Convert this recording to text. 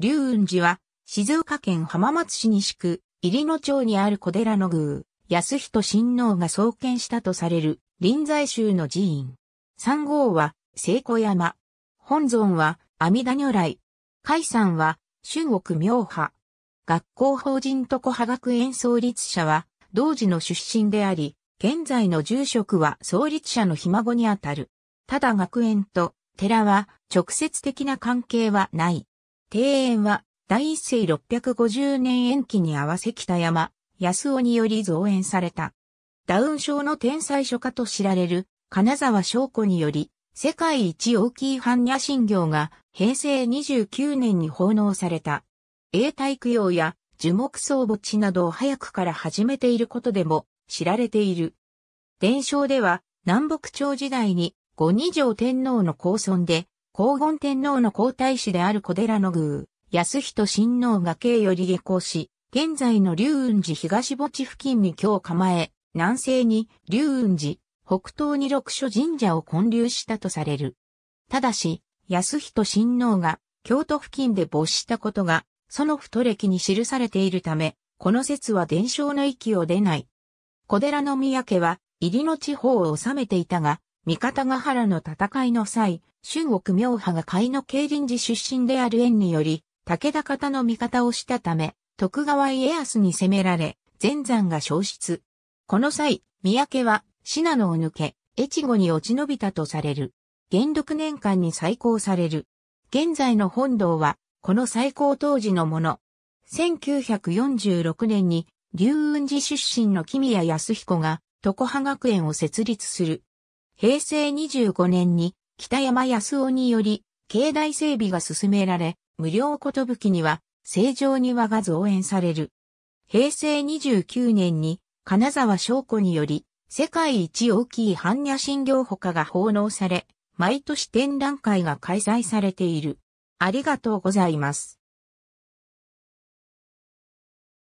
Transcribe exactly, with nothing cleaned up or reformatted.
龍雲寺は、静岡県浜松市西区、入野町にある小寺の宮、安仁親王が創建したとされる、臨済宗の寺院。山号は、聖子山。本尊は、阿弥陀如来。開山は、秀極妙派。学校法人常葉学園創立者は、同寺の出身であり、現在の住職は創立者のひ孫にあたる。ただ学園と、寺は、直接的な関係はない。庭園は、第一世ろっぴゃくごじゅうねん延期に合わせ北山、康夫により造園された。ダウン症の天才書家と知られる、金沢章子により、世界一大きい般若心経が平成にじゅうきゅうねんに奉納された。永代供養や樹木葬墓地などを早くから始めていることでも知られている。伝承では、南北朝時代に後二条天皇の皇孫で、弘厳天皇の皇太子である小寺の宮、安仁親王が京より下向し、現在の龍雲寺東墓地付近に居を構え、南西に龍雲寺、北東に六所神社を建立したとされる。ただし、安仁親王が京都付近で没したことが、その太暦に記されているため、この説は伝承の域を出ない。小寺の宮家は、入野地方を治めていたが、三方ヶ原の戦いの際、秀極妙派が甲斐の慶林寺出身である縁により、武田方の味方をしたため、徳川家康に攻められ、全山が焼失。この際、宮家は、信濃を抜け、越後に落ち延びたとされる。元ろくねんかんに再興される。現在の本堂は、この再興当時のもの。せんきゅうひゃくよんじゅうろくねんに、龍雲寺出身の木宮安彦が、常葉学園を設立する。平成にじゅうごねんに、北山康夫により、境内整備が進められ、無料寿には、成城庭が造園される。平成にじゅうきゅうねんに、金沢章子により、世界一大きい般若心経他が奉納され、毎年展覧会が開催されている。ありがとうございます。